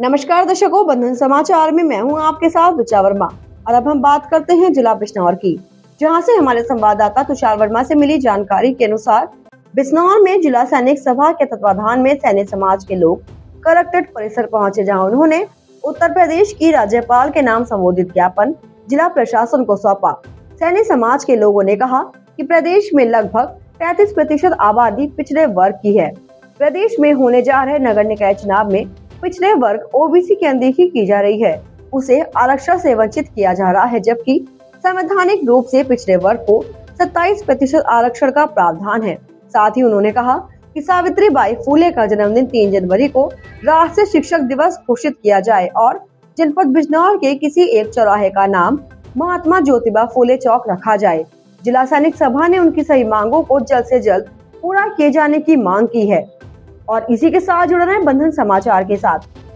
नमस्कार दर्शकों, बंधन समाचार में मैं हूं आपके साथ ऋचा वर्मा। और अब हम बात करते हैं जिला बिजनौर की, जहां से हमारे संवाददाता तुषार वर्मा से मिली जानकारी के अनुसार बिजनौर में जिला सैनिक सभा के तत्वाधान में सैनिक समाज के लोग कलेक्ट्रेट परिसर पहुंचे, जहां उन्होंने उत्तर प्रदेश की राज्यपाल के नाम संबोधित ज्ञापन जिला प्रशासन को सौंपा। सैनिक समाज के लोगों ने कहा कि प्रदेश में लगभग 33% आबादी पिछड़े वर्ग की है। प्रदेश में होने जा रहे नगर निकाय चुनाव में पिछड़े वर्ग ओबीसी की अनदेखी की जा रही है, उसे आरक्षण से वंचित किया जा रहा है, जबकि संवैधानिक रूप से पिछड़े वर्ग को 27% आरक्षण का प्रावधान है। साथ ही उन्होंने कहा कि सावित्रीबाई फूले का जन्मदिन 3 जनवरी को राष्ट्रीय शिक्षक दिवस घोषित किया जाए और जनपद बिजनौर के किसी एक चौराहे का नाम महात्मा ज्योतिबा फूले चौक रखा जाए। जिला सैनिक सभा ने उनकी सही मांगों को जल्द से जल्द पूरा किए जाने की मांग की है। और इसी के साथ जुड़ रहे हैं बंधन समाचार के साथ।